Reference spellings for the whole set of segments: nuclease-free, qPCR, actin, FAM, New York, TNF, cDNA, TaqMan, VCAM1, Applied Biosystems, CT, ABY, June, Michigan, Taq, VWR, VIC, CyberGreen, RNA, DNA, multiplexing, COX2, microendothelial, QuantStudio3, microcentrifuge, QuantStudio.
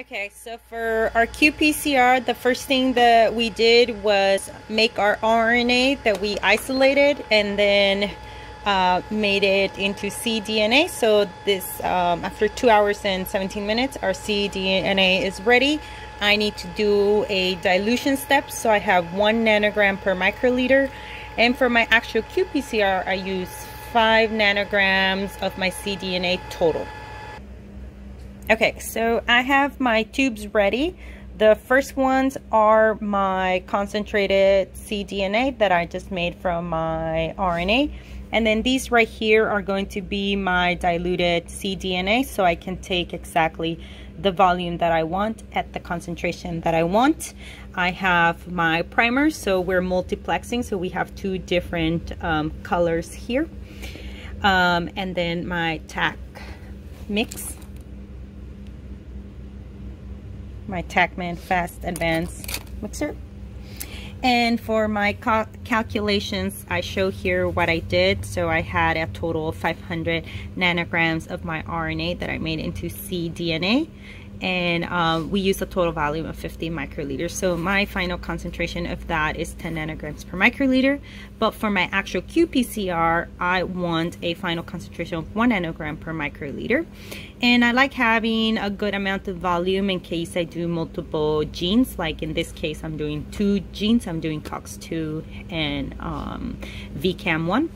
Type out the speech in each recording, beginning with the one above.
Okay, so for our qPCR, the first thing that we did was make our RNA that we isolated and then made it into cDNA. So this, after 2 hours and 17 minutes, our cDNA is ready. I need to do a dilution step, so I have 1 nanogram per microliter. And for my actual qPCR, I use 5 nanograms of my cDNA total. Okay, so I have my tubes ready. The first ones are my concentrated cDNA that I just made from my RNA. And then these right here are going to be my diluted cDNA, so I can take exactly the volume that I want at the concentration that I want. I have my primer, so we're multiplexing, so we have two different colors here. And then my Taq mix, my TaqMan Fast Advanced Mixer. And for my calculations, I show here what I did. So I had a total of 500 nanograms of my RNA that I made into cDNA. And we used a total volume of 50 microliters. So my final concentration of that is 10 nanograms per microliter. But for my actual qPCR, I want a final concentration of 1 nanogram per microliter. And I like having a good amount of volume in case I do multiple genes. Like in this case, I'm doing 2 genes. I'm doing COX2 and VCAM1.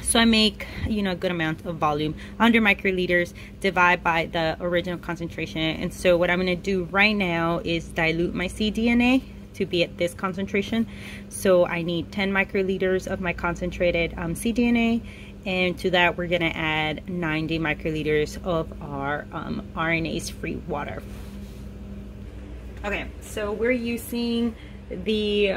So I make, you know, a good amount of volume, 100 microliters, divide by the original concentration. And so what I'm going to do right now is dilute my cDNA to be at this concentration. So I need 10 microliters of my concentrated cDNA. And to that, we're going to add 90 microliters of our RNA's free water. Okay, so we're using the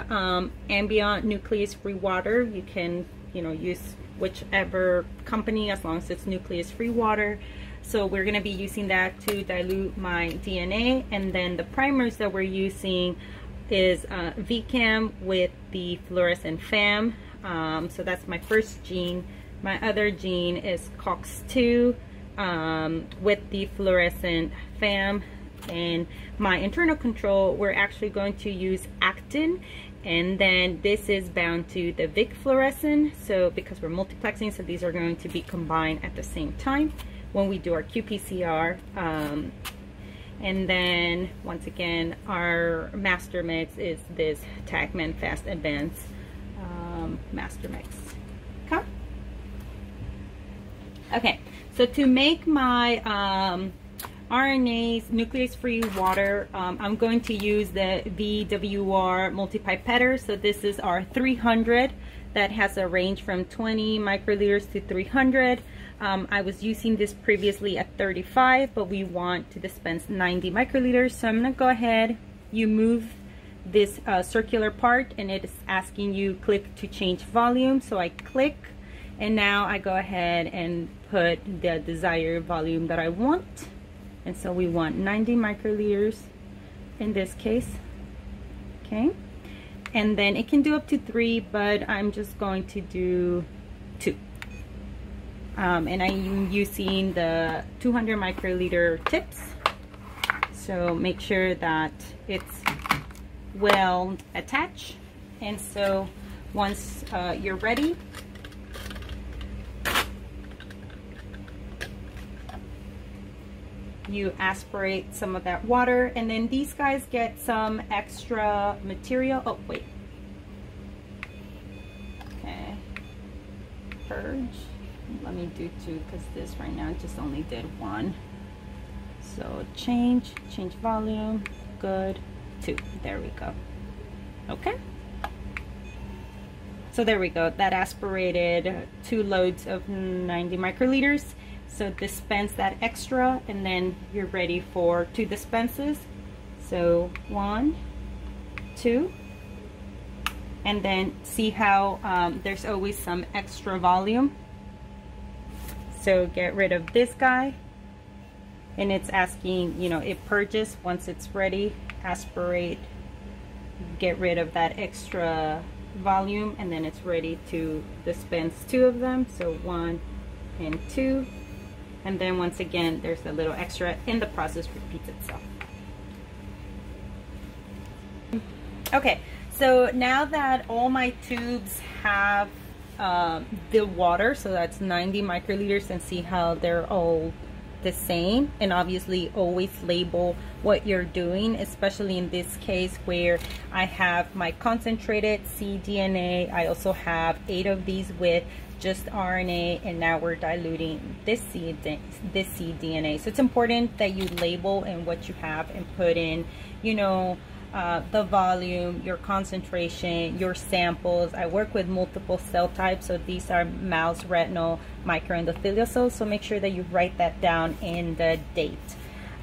ambient nucleus free water. You can, you know, use whichever company as long as it's nucleus free water. So we're going to be using that to dilute my DNA. And then the primers that we're using is VCAM with the fluorescent FAM. So that's my first gene. My other gene is COX2 with the fluorescent FAM. And my internal control, we're actually going to use actin. And then this is bound to the VIC fluorescent, so because we're multiplexing, so these are going to be combined at the same time when we do our qPCR. And then once again, our master mix is this TaqMan Fast Advanced master mix. Okay, so to make my RNA's nuclease-free water, I'm going to use the VWR multipipetter. So this is our 300 that has a range from 20 microliters to 300. I was using this previously at 35, but we want to dispense 90 microliters. So I'm gonna go ahead, you move this circular part and it is asking you click to change volume. So I click and now I go ahead and put the desired volume that I want. And so we want 90 microliters in this case, okay? And then it can do up to 3, but I'm just going to do 2. And I'm using the 200 microliter tips. So make sure that it's well attached. And so once you're ready, you aspirate some of that water, and then these guys get some extra material. Oh, wait. Okay. Purge. Let me do 2 because this right now just only did 1. So change volume. Good. 2. There we go. Okay. So there we go. That aspirated 2 loads of 90 microliters. So dispense that extra, and then you're ready for 2 dispenses. So 1, 2, and then see how there's always some extra volume. So get rid of this guy, and it's asking, you know, it purges once it's ready. Aspirate, get rid of that extra volume, and then it's ready to dispense 2 of them. So 1 and 2. And then once again, there's a little extra, and the process repeats itself. Okay, so now that all my tubes have the water, so that's 90 microliters, and see how they're all the same, and obviously always label what you're doing, especially in this case where I have my concentrated cDNA. I also have 8 of these with just RNA, and now we're diluting this cDNA. So it's important that you label and what you have and put in, you know, the volume, your concentration, your samples. I work with multiple cell types, so these are mouse, retinal, microendothelial cells, so make sure that you write that down in the date.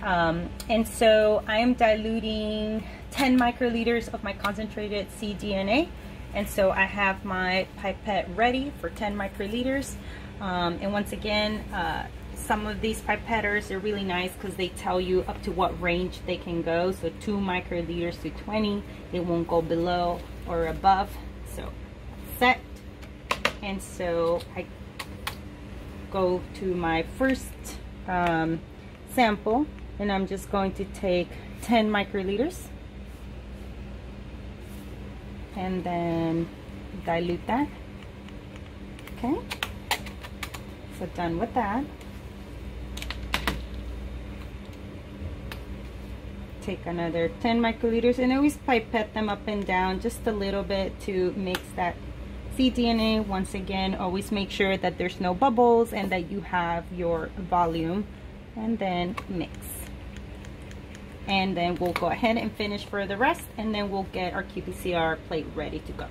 And so I'm diluting 10 microliters of my concentrated cDNA, and so I have my pipette ready for 10 microliters. And once again, some of these pipetters are really nice because they tell you up to what range they can go. So 2 microliters to 20, they won't go below or above. So set. And so I go to my first sample, and I'm just going to take 10 microliters and then dilute that. Okay, so done with that. Take another 10 microliters and always pipette them up and down just a little bit to mix that cDNA. Once again, always make sure that there's no bubbles and that you have your volume, and then mix. And then we'll go ahead and finish for the rest, and then we'll get our qPCR plate ready to go.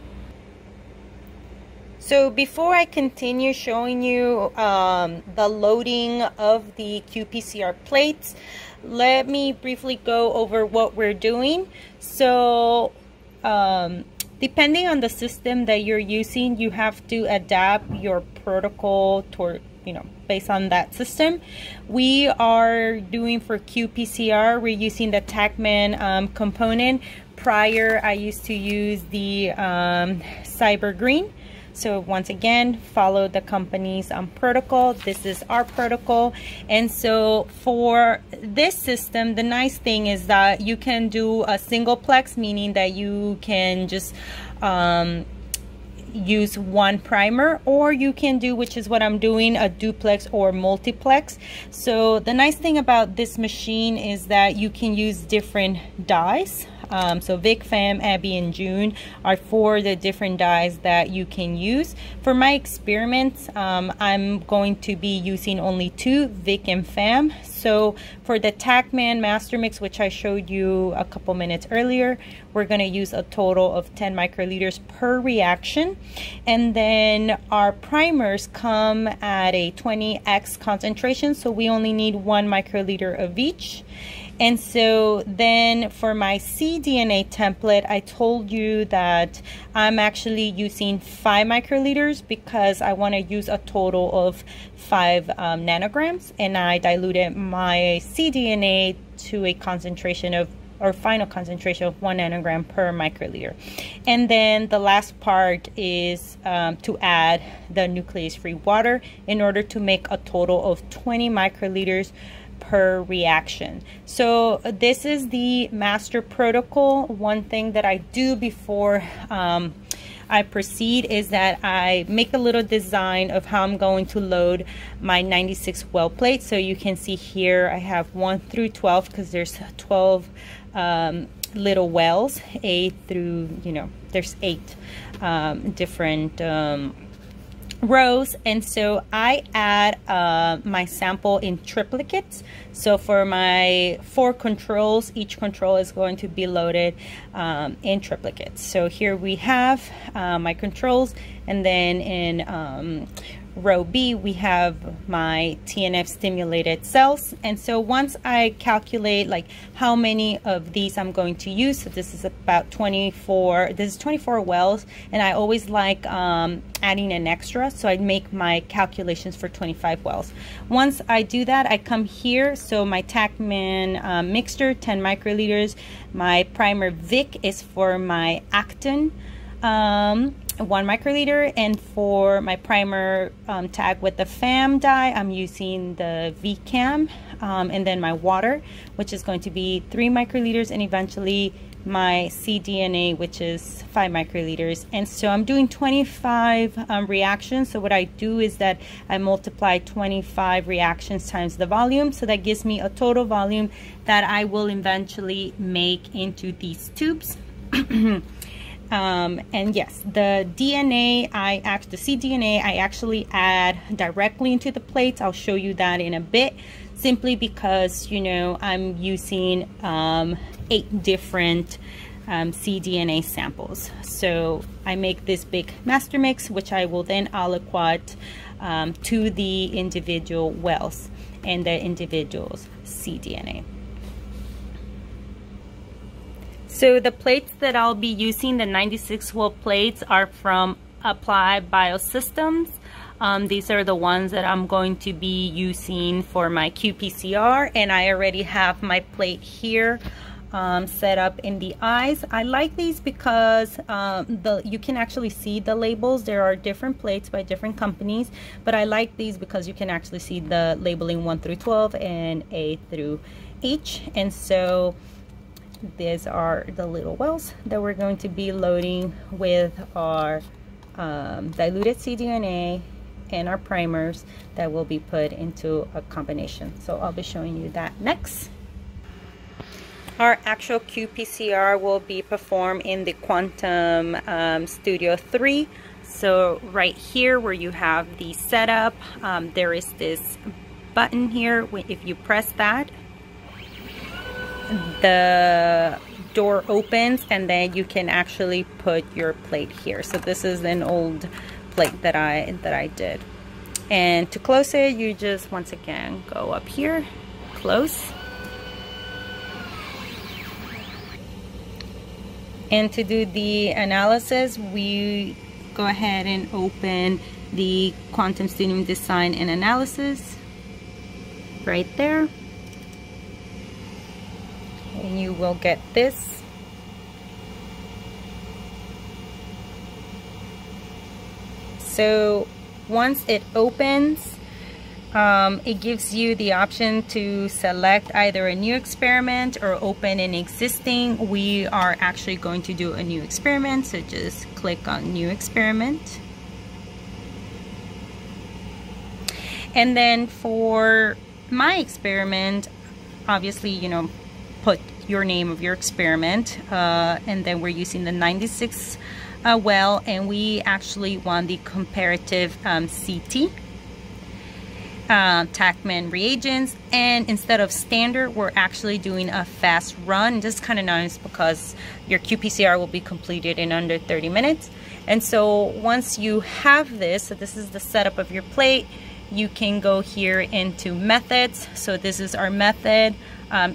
So before I continue showing you the loading of the qPCR plates, let me briefly go over what we're doing. So depending on the system that you're using, you have to adapt your protocol toward, you know, based on that system. We are doing for qPCR, we're using the TaqMan component. Prior, I used to use the CyberGreen. So once again, follow the company's protocol. This is our protocol. And so for this system, the nice thing is that you can do a single plex, meaning that you can just use one primer, or you can do, which is what I'm doing, a duplex or multiplex. So the nice thing about this machine is that you can use different dyes. So VIC, FAM, ABY, and June are 4 the different dyes that you can use. For my experiments, I'm going to be using only 2, VIC and FAM. So for the TaqMan master mix, which I showed you a couple minutes earlier, we're going to use a total of 10 microliters per reaction. And then our primers come at a 20x concentration, so we only need 1 microliter of each. And so then for my cDNA template, I told you that I'm actually using 5 microliters because I want to use a total of 5 nanograms, and I diluted my cDNA to a concentration of, or final concentration of, 1 nanogram per microliter. And then the last part is to add the nuclease-free water in order to make a total of 20 microliters per reaction. So this is the master protocol. One thing that I do before I proceed is that I make a little design of how I'm going to load my 96 well plate. So you can see here I have 1 through 12 because there's 12 little wells, A through, you know, there's 8 different rows. And so I add my sample in triplicates. So for my 4 controls, each control is going to be loaded in triplicates. So here we have my controls, and then in row B we have my TNF stimulated cells. And so once I calculate like how many of these I'm going to use, so this is about 24, this is 24 wells, and I always like adding an extra, so I make my calculations for 25 wells. Once I do that, I come here, so my TaqMan mixture, 10 microliters, my primer VIC is for my actin 1 microliter, and for my primer Taq with the FAM dye, I'm using the VCAM, and then my water, which is going to be 3 microliters, and eventually my cDNA, which is 5 microliters. And so I'm doing 25 reactions. So what I do is that I multiply 25 reactions times the volume, so that gives me a total volume that I will eventually make into these tubes. And yes, the DNA, the cDNA, I actually add directly into the plates. I'll show you that in a bit, simply because, you know, I'm using 8 different cDNA samples. So I make this big master mix, which I will then aliquot to the individual wells and the individual's cDNA. So the plates that I'll be using, the 96-well plates, are from Applied Biosystems. These are the ones that I'm going to be using for my qPCR, and I already have my plate here set up in the eyes. I like these because you can actually see the labels. There are different plates by different companies, but I like these because you can actually see the labeling 1 through 12 and A through H. And so these are the little wells that we're going to be loading with our diluted cDNA and our primers that will be put into a combination. So I'll be showing you that next. Our actual qPCR will be performed in the QuantStudio3. So right here where you have the setup, there is this button here. If you press that, the door opens, and then you can actually put your plate here. So this is an old plate that I did. And to close it, you just once again go up here, close. And to do the analysis, we go ahead and open the QuantStudio Design and Analysis right there. And you will get this. So once it opens, it gives you the option to select either a new experiment or open an existing. We are actually going to do a new experiment, so just click on new experiment. And then for my experiment, obviously, you know, put your name of your experiment, and then we're using the 96 well, and we actually want the comparative CT TaqMan reagents, and instead of standard, we're actually doing a fast run. This is kind of nice because your qPCR will be completed in under 30 minutes. And so once you have this, so this is the setup of your plate, you can go here into methods. So this is our method.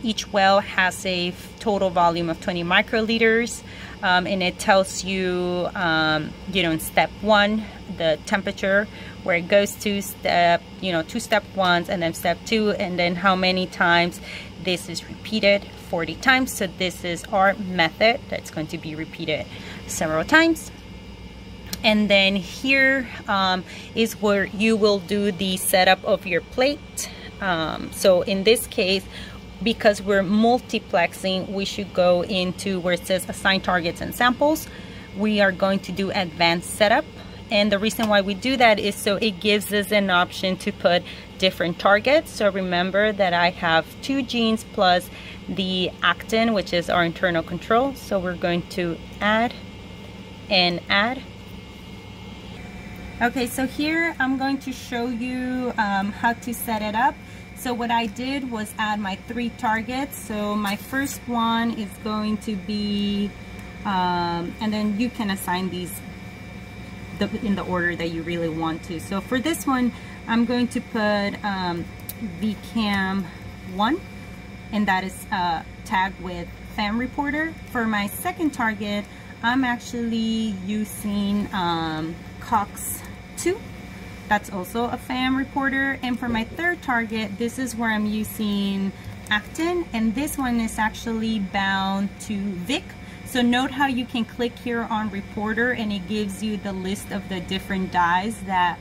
Each well has a total volume of 20 microliters, and it tells you, you know, in step 1, the temperature, where it goes to step, you know, 2 step 1s, and then step 2, and then how many times this is repeated, 40 times. So this is our method that's going to be repeated several times. And then here is where you will do the setup of your plate. So in this case, because we're multiplexing, we should go into where it says assign targets and samples. We are going to do advanced setup, and the reason why we do that is so it gives us an option to put different targets. So remember that I have 2 genes plus the actin, which is our internal control, so we're going to add and add. Okay, so here I'm going to show you how to set it up. So what I did was add my 3 targets. So my first one is going to be, and then you can assign these in the order that you really want to. So for this one, I'm going to put VCAM1, and that is tagged with FAM reporter. For my second target, I'm actually using COX2. That's also a FAM reporter. And for my third target, this is where I'm using actin, and this one is actually bound to VIC. So note how you can click here on reporter and it gives you the list of the different dyes that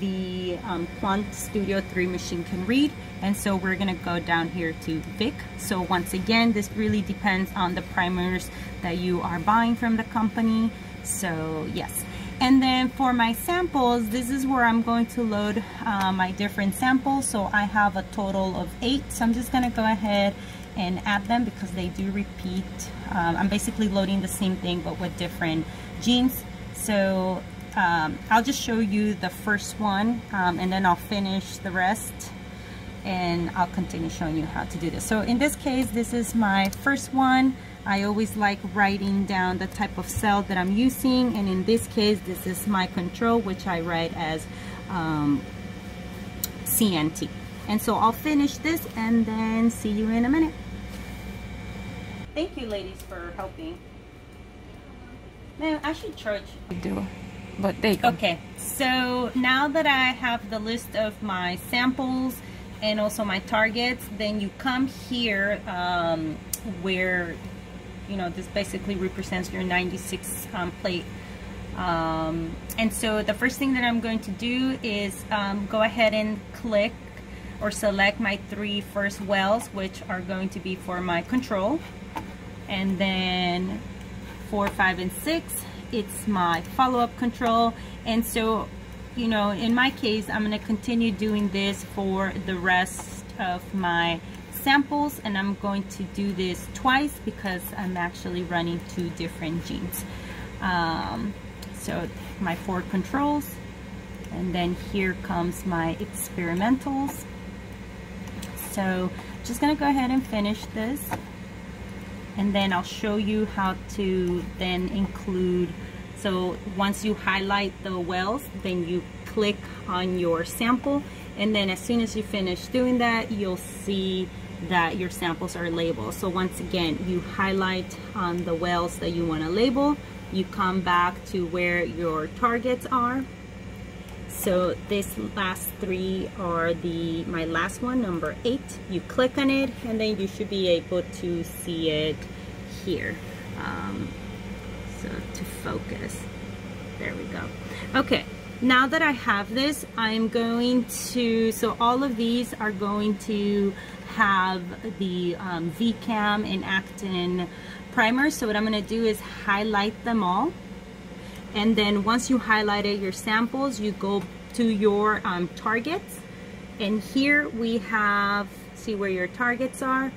the QuantStudio3 machine can read. And so we're going to go down here to VIC. So once again, this really depends on the primers that you are buying from the company. So yes. And then for my samples, this is where I'm going to load my different samples. So I have a total of 8. So I'm just going to go ahead and add them because they do repeat. I'm basically loading the same thing but with different genes. So I'll just show you the first one and then I'll finish the rest and I'll continue showing you how to do this. So in this case, this is my first one. I always like writing down the type of cell that I'm using, and in this case this is my control, which I write as CNT. And so I'll finish this and then see you in a minute. Thank you ladies for helping. Man, I should charge. I do. But they go. Okay, so now that I have the list of my samples and also my targets, then you come here where, you know, this basically represents your 96 plate. And so the first thing that I'm going to do is go ahead and click or select my 3 first wells, which are going to be for my control, and then 4, 5, and 6. It's my follow-up control. And so, you know, in my case, I'm going to continue doing this for the rest of my samples, and I'm going to do this twice because I'm actually running 2 different genes. So my 4 controls, and then here comes my experimentals. So just going to go ahead and finish this, and then I'll show you how to then include. So once you highlight the wells, then you click on your sample, and then as soon as you finish doing that, you'll see that your samples are labeled. So once again, you highlight on the wells that you want to label, you come back to where your targets are. So this last 3 are my last one, number 8. You click on it, and then you should be able to see it here. So to focus, there we go. Okay, now that I have this, I'm going to, so all of these are going to have the VCAM and actin primers. So what I'm going to do is highlight them all. And then once you highlighted your samples, you go to your targets. And here we have, see where your targets are.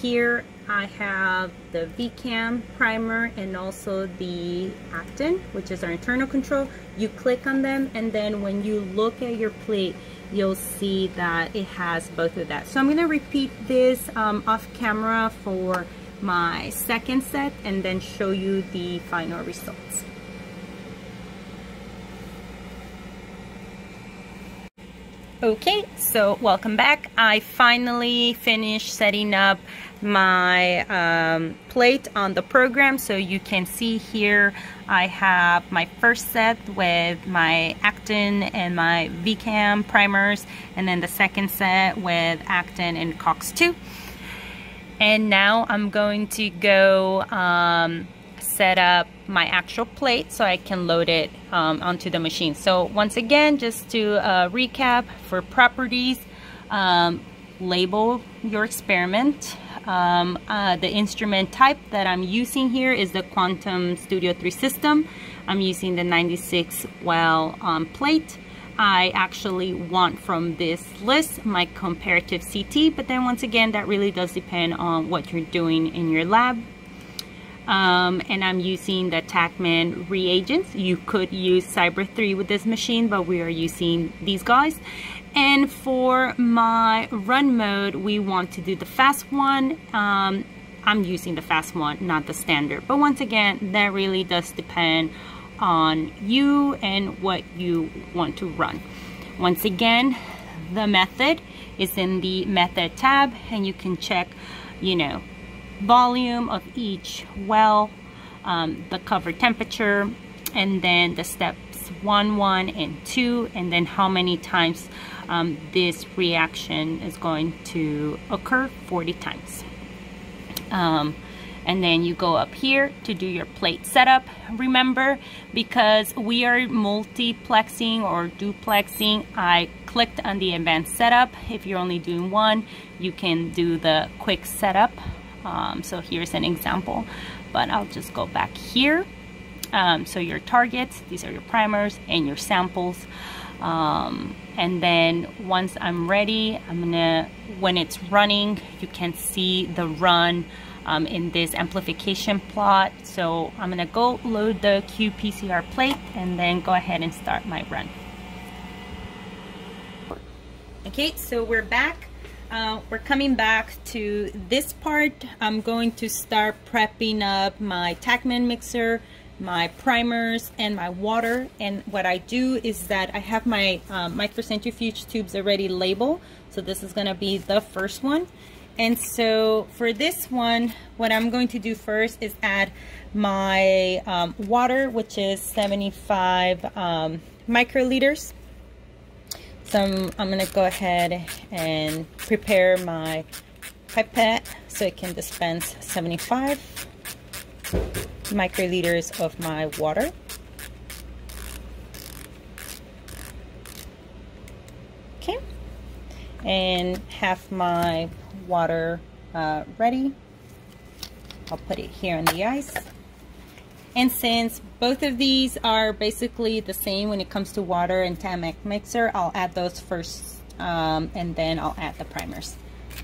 Here I have the VCAM primer and also the actin, which is our internal control. You click on them, and then when you look at your plate, you'll see that it has both of that. So I'm gonna repeat this off camera for my second set and then show you the final results. Okay, so welcome back. I finally finished setting up my plate on the program. So you can see here I have my first set with my actin and my VCAM primers, and then the second set with actin and COX2. And now I'm going to go set up my actual plate so I can load it onto the machine. So once again, just to recap, for properties, label your experiment. The instrument type that I'm using here is the QuantStudio3 system. I'm using the 96 well plate. I actually want from this list my comparative CT, but then once again, that really does depend on what you're doing in your lab. And I'm using the TaqMan reagents. You could use Cyber3 with this machine, but we are using these guys. And for my run mode, we want to do the fast one. I'm using the fast one, not the standard. But once again, that really does depend on you and what you want to run. Once again, the method is in the method tab, and you can check, you know, volume of each well, the cover temperature, and then the steps 1, 1, and 2, and then how many times this reaction is going to occur, 40 times. And then you go up here to do your plate setup. Remember, because we are multiplexing or duplexing, I clicked on the advanced setup. If you're only doing one, you can do the quick setup. So here's an example, but I'll just go back here. So your targets, these are your primers and your samples. And then once I'm ready, when it's running, you can see the run in this amplification plot. So I'm gonna go load the qPCR plate and then go ahead and start my run. Okay, so we're back. We're coming back to this part. I'm going to start prepping up my TaqMan mixer, my primers, and my water. And what I do is that I have my microcentrifuge tubes already labeled. So this is gonna be the first one. And so for this one, what I'm going to do first is add my water, which is 75 microliters. So I'm gonna go ahead and prepare my pipette so it can dispense 75 microliters of my water. Okay, and have my water ready. I'll put it here on the ice. And since both of these are basically the same when it comes to water and TaqMan mixer, I'll add those first and then I'll add the primers.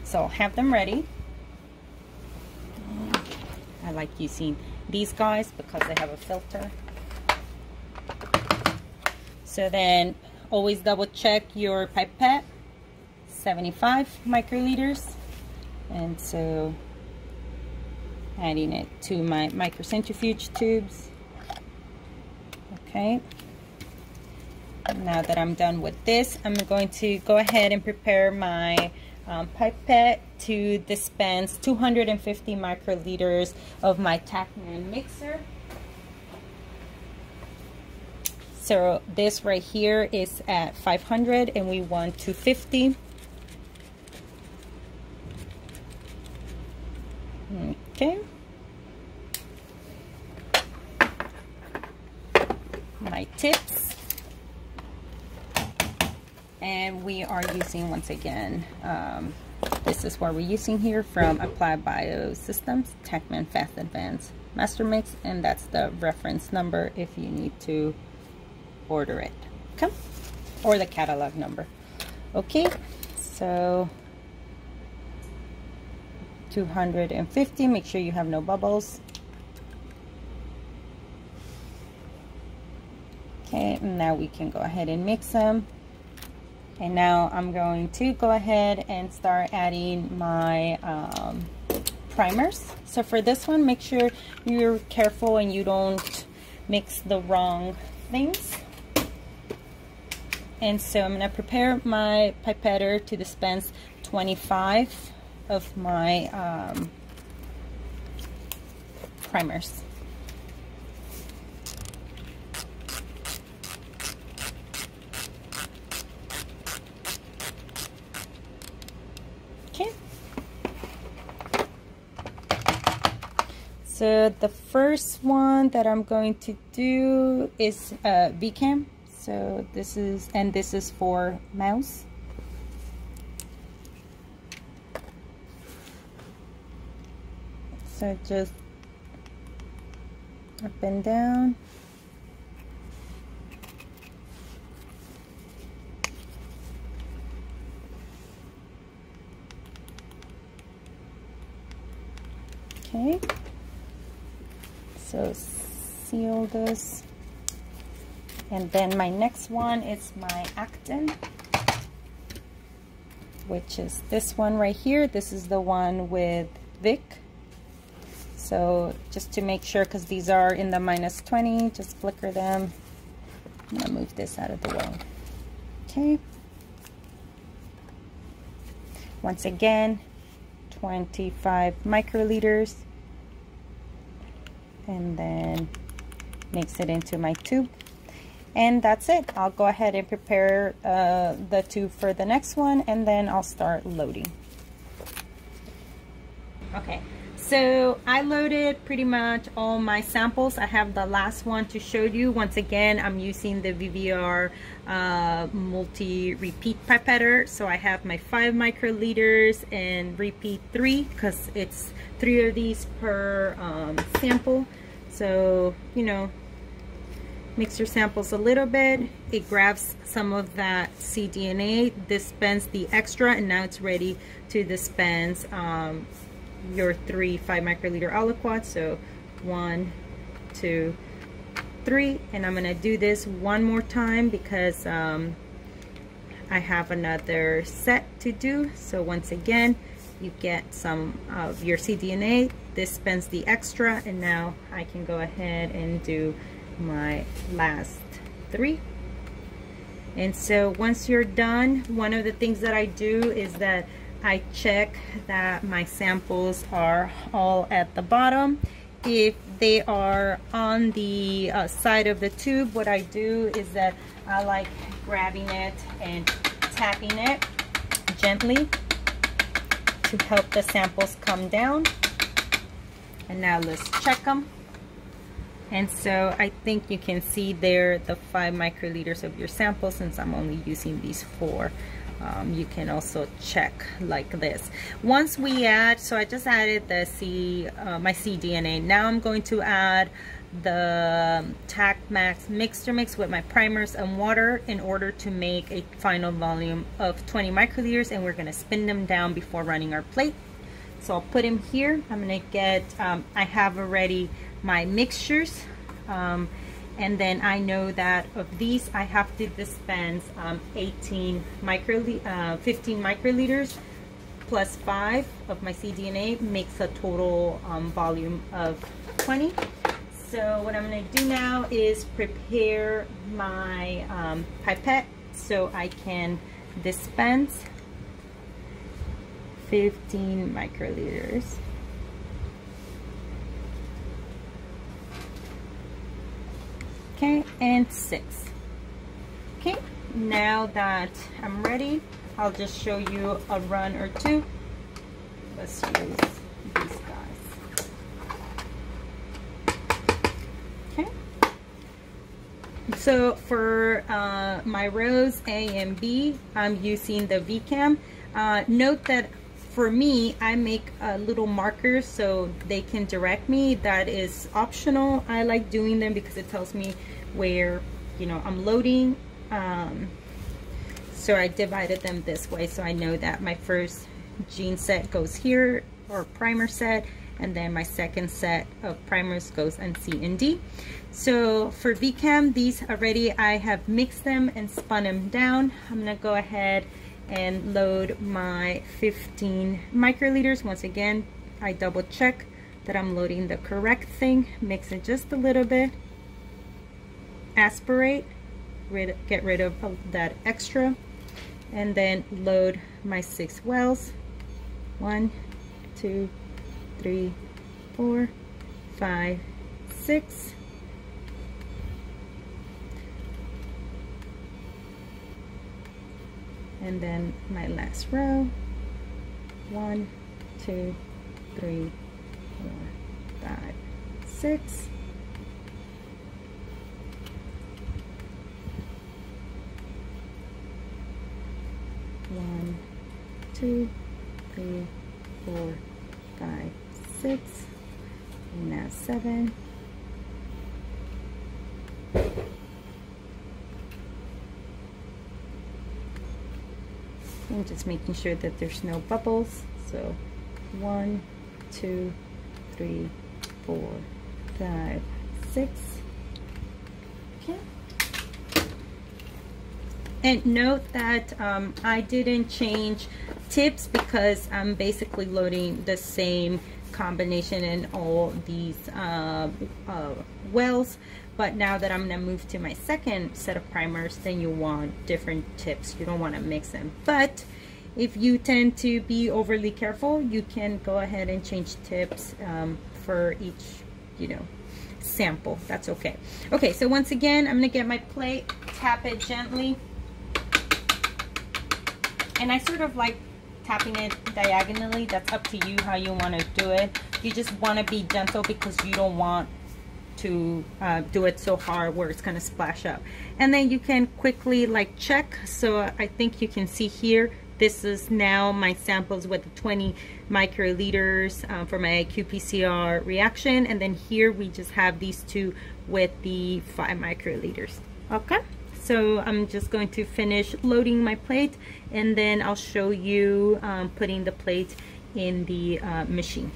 So I'll have them ready. I like using these guys because they have a filter. So then always double check your pipette, 75 microliters. And so adding it to my microcentrifuge tubes. Okay, now that I'm done with this, I'm going to go ahead and prepare my pipette to dispense 250 microliters of my TaqMan mixer. So this right here is at 500 and we want 250. Okay, my tips, and we are using, once again, this is what we're using here from Applied Biosystems, TaqMan Fast Advanced Master Mix, and that's the reference number if you need to order it, okay, or the catalog number. Okay, so 250, make sure you have no bubbles. Okay, now we can go ahead and mix them. And now I'm going to go ahead and start adding my primers. So for this one, make sure you're careful and you don't mix the wrong things. And so I'm gonna prepare my pipetter to dispense 25 of my primers. Okay. So the first one that I'm going to do is VCAM. So this is, and this is for mouse. So just up and down. Okay. So seal this. And then my next one is my actin, which is this one right here. This is the one with VIC. So just to make sure, because these are in the -20, just flicker them. I'm gonna move this out of the way. Okay. Once again, 25 microliters. And then mix it into my tube. And that's it. I'll go ahead and prepare the tube for the next one, and then I'll start loading. Okay. So I loaded pretty much all my samples. I have the last one to show you. Once again, I'm using the VWR multi-repeat pipetter. So I have my 5 microliters and repeat 3 because it's 3 of these per sample. So, you know, mix your samples a little bit. It grabs some of that cDNA, dispense the extra, and now it's ready to dispense your 3 5-microliter aliquots. So 1, 2, 3, and I'm gonna do this one more time because I have another set to do. So once again, you get some of your cDNA, dispense the extra, and now I can go ahead and do my last 3. And so once you're done, one of the things that I do is that I check that my samples are all at the bottom. If they are on the side of the tube, what I do is that I like grabbing it and tapping it gently to help the samples come down. And now let's check them. And so I think you can see there the 5 microliters of your sample. Since I'm only using these 4, you can also check like this. Once we add, so I just added the my cDNA. Now I'm going to add the TaqMan mixture mix with my primers and water in order to make a final volume of 20 microliters, and we're going to spin them down before running our plate. So I'll put them here. I'm going to get, I have already my mixtures. And then I know that of these, I have to dispense 15 microliters plus 5 of my cDNA makes a total volume of 20. So what I'm going to do now is prepare my pipette so I can dispense 15 microliters. Okay, and 6. Okay, now that I'm ready, I'll just show you a run or two. Let's use these guys. Okay, so for my rows A and B, I'm using the VCAM. Note that for me, I make little markers so they can direct me. That is optional. I like doing them because it tells me where, you know, I'm loading. So I divided them this way so I know that my first gene set goes here, or primer set, and then my second set of primers goes on C and D. So for VCAM, these already I have mixed them and spun them down. I'm gonna go ahead and load my 15 microliters. Once again, I double check that I'm loading the correct thing, mix it just a little bit, aspirate, get rid of that extra, and then load my 6 wells. 1, 2, 3, 4, 5, 6. And then my last row, 1, 2, 3, 4, 5, 6. One, two, three, four, five, 6, and now 7. And just making sure that there's no bubbles. So 1, 2, 3, 4, 5, 6. Okay. And note that I didn't change tips because I'm basically loading the same combination in all these wells. But now that I'm going to move to my second set of primers, then you want different tips. You don't want to mix them. But if you tend to be overly careful, you can go ahead and change tips for each, you know, sample. That's okay. Okay, so once again, I'm going to get my plate, tap it gently. And I sort of like tapping it diagonally. That's up to you how you want to do it. You just want to be gentle because you don't want to do it so hard where it's going to splash up. And then you can quickly like check. So I think you can see here, this is now my samples with 20 microliters for my qPCR reaction, and then here we just have these two with the 5 microliters. Okay, so I'm just going to finish loading my plate, and then I'll show you putting the plate in the machine.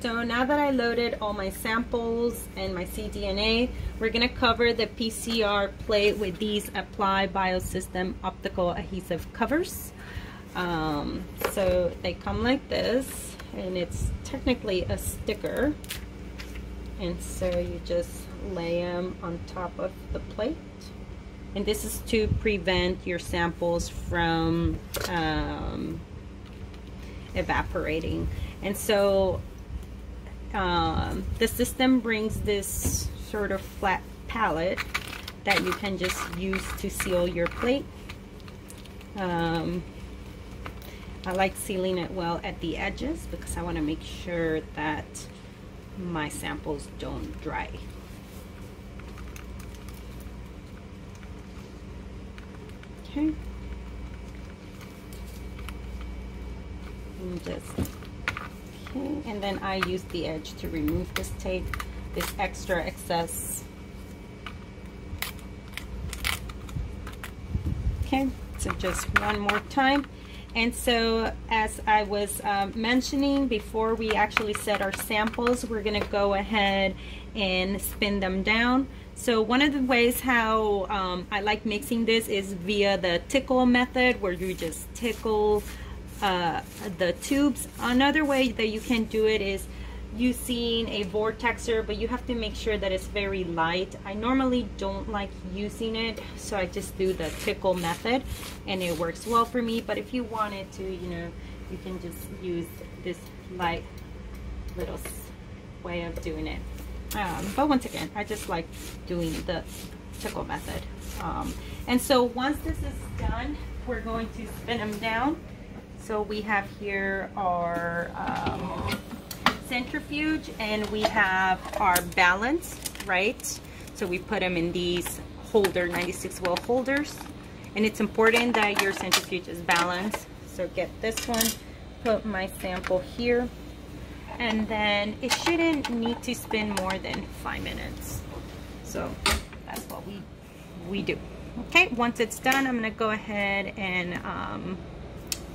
So now that I loaded all my samples and my cDNA, we're going to cover the PCR plate with these Applied Biosystem optical adhesive covers. So they come like this, and it's technically a sticker, and so you just lay them on top of the plate, and this is to prevent your samples from evaporating. And so the system brings this sort of flat palette that you can just use to seal your plate. I like sealing it well at the edges because I want to make sure that my samples don't dry. Okay, and just and then I use the edge to remove this tape, this extra excess. Okay, so just one more time. And so as I was mentioning before we actually set our samples, we're going to go ahead and spin them down. So one of the ways how I like mixing this is via the tickle method, where you just tickle the tubes. Another way that you can do it is using a vortexer, but you have to make sure that it's very light. I normally don't like using it, so I just do the tickle method, and it works well for me. But if you wanted to, you know, you can just use this light little way of doing it. But once again, I just like doing the tickle method. And so once this is done, we're going to spin them down. So we have here our centrifuge, and we have our balance, right? So we put them in these holder, 96 well holders. And it's important that your centrifuge is balanced. So get this one, put my sample here, and then it shouldn't need to spin more than 5 minutes. So that's what we do. Okay, once it's done, I'm gonna go ahead and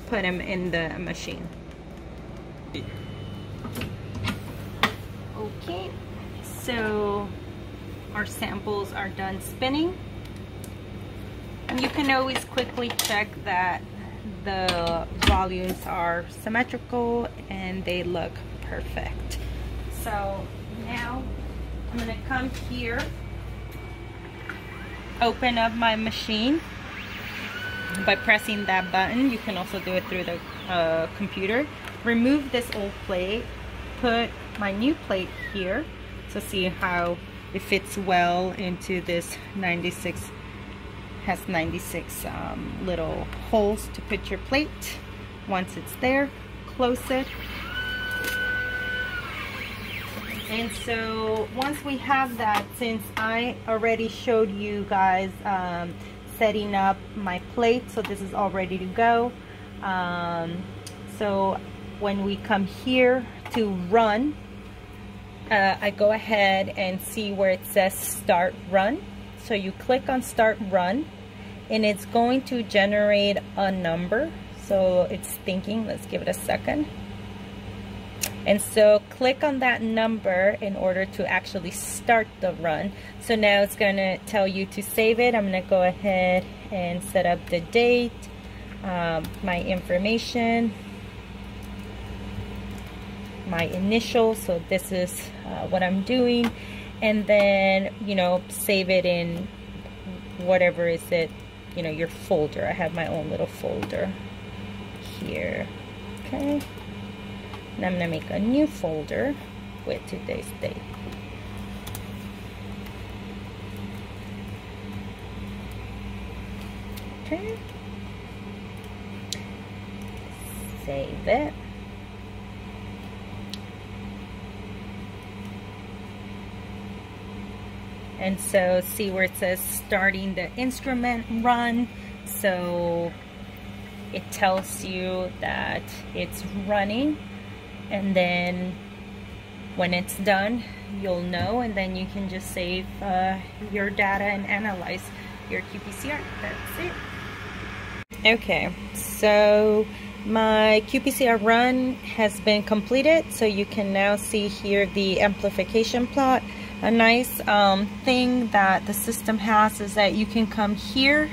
put them in the machine. Okay, so our samples are done spinning. And you can always quickly check that the volumes are symmetrical and they look perfect. So now I'm gonna come here, open up my machine by pressing that button. You can also do it through the computer. Remove this old plate, put my new plate here, so see how it fits well into this 96, has 96 little holes to put your plate. Once it's there, close it. And so once we have that, since I already showed you guys setting up my plate, so this is all ready to go. So when we come here to run, I go ahead and see where it says start run. So you click on start run, and it's going to generate a number. So it's thinking, let's give it a second. And so click on that number in order to actually start the run. So now it's going to tell you to save it. I'm going to go ahead and set up the date, my information, my initials. So this is what I'm doing. And then, you know, save it in whatever is it, you know, your folder. I have my own little folder here. Okay. And I'm gonna make a new folder with today's date. Okay. Save it. And so see where it says starting the instrument run. So it tells you that it's running, and then when it's done, you'll know, and then you can just save your data and analyze your qPCR. That's it. Okay, so my qPCR run has been completed, so you can now see here the amplification plot. A nice thing that the system has is that you can come here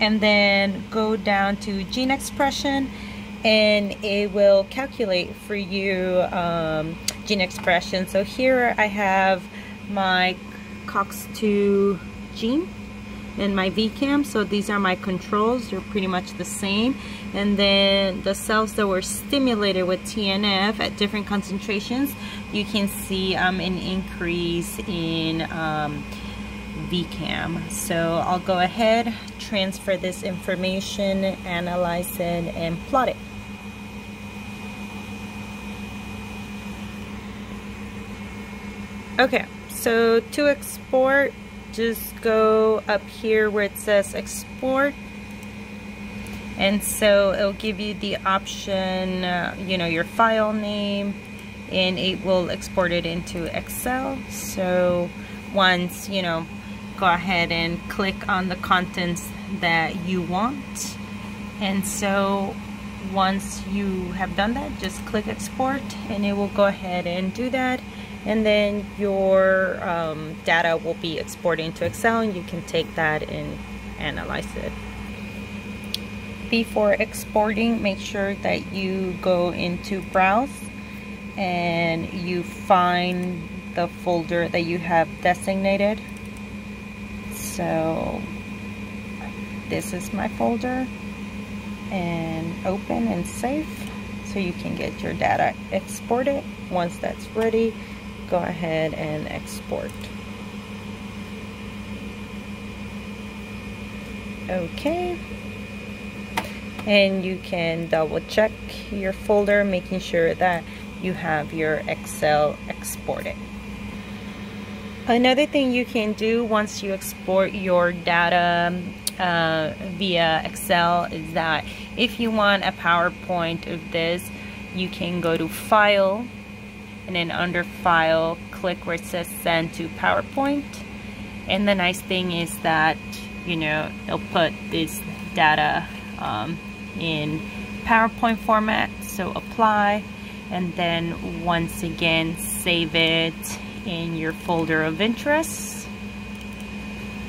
and then go down to gene expression, and it will calculate for you gene expression. So here I have my COX2 gene and my VCAM. So these are my controls, they're pretty much the same. And then the cells that were stimulated with TNF at different concentrations, you can see an increase in VCAM. So I'll go ahead, transfer this information, analyze it, and plot it. Okay, so to export, just go up here where it says export, and so it'll give you the option, you know, your file name, and it will export it into Excel. So once, you know, go ahead and click on the contents that you want, and so once you have done that, just click export and it will go ahead and do that, and then your data will be exported into Excel, and you can take that and analyze it. Before exporting, make sure that you go into Browse and you find the folder that you have designated. So this is my folder, and open and save so you can get your data exported. Once that's ready, go ahead and export. Okay, and you can double check your folder, making sure that you have your Excel exported. Another thing you can do once you export your data via Excel is that if you want a PowerPoint of this, you can go to File, and then under File, click where it says Send to PowerPoint. And the nice thing is that, you know, it'll put this data in PowerPoint format. So apply, and then once again save it in your folder of interest,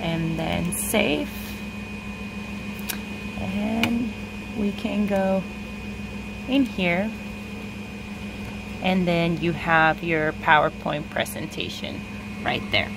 and then save, and we can go in here, and then you have your PowerPoint presentation right there.